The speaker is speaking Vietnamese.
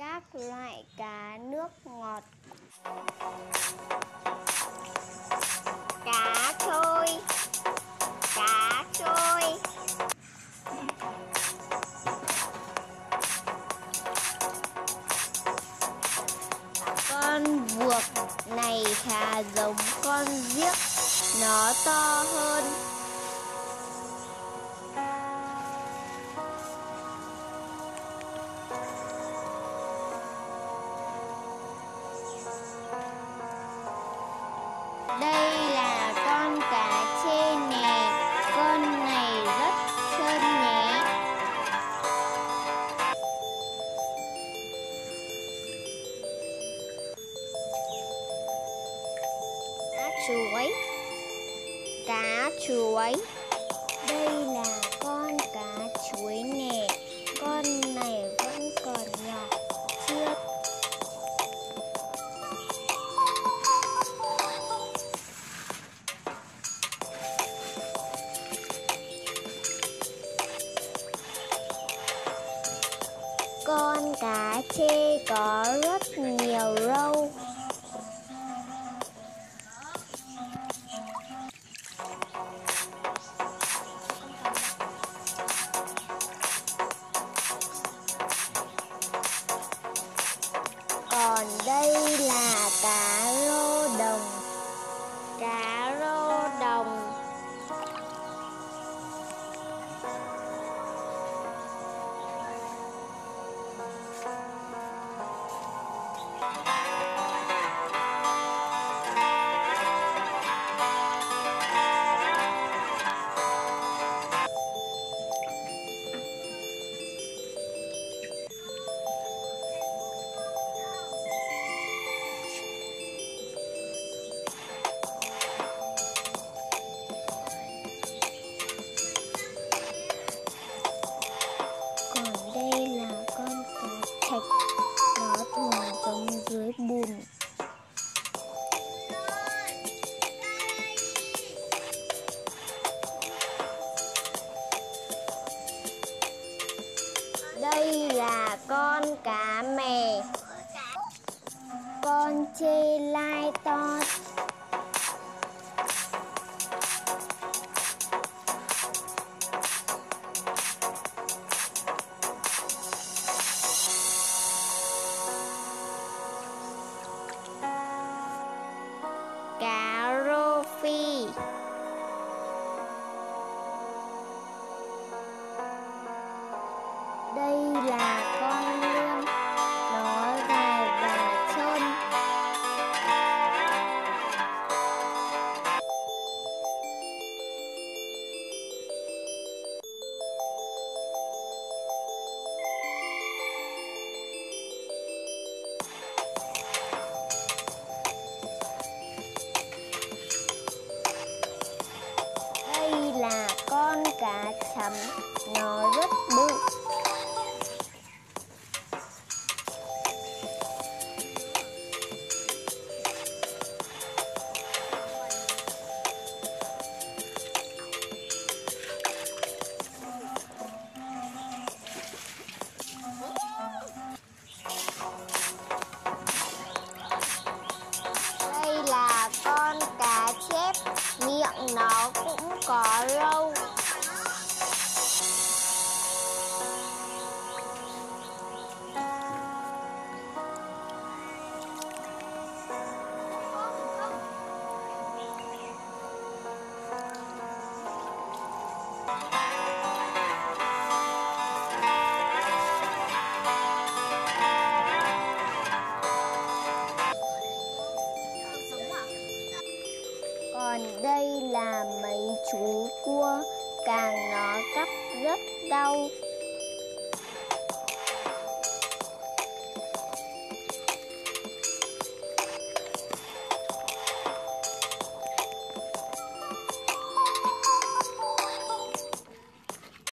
các loại cá nước ngọt, cá trôi, cá trôi, con vuộc này khá giống con giếc, nó to hơn. Đây là con cá trê nè, con này rất trơn nhé. Cá chuối, cá chuối. Đây là con cá chuối nè, con này vẫn còn nhỏ chưa. Con cá trê có rất nhiều râu. Còn đây là cá rô đồng. Cá rô đồng. Đây là con cá mè, con trê lai to. Cá rô phi. Đây là con lươn, nó dài và trơn. Đây là con cá chấm, nó rất bự. Con cá chép, miệng nó cũng có râu. Còn đây là mấy chú cua, càng nó cắp rất đau.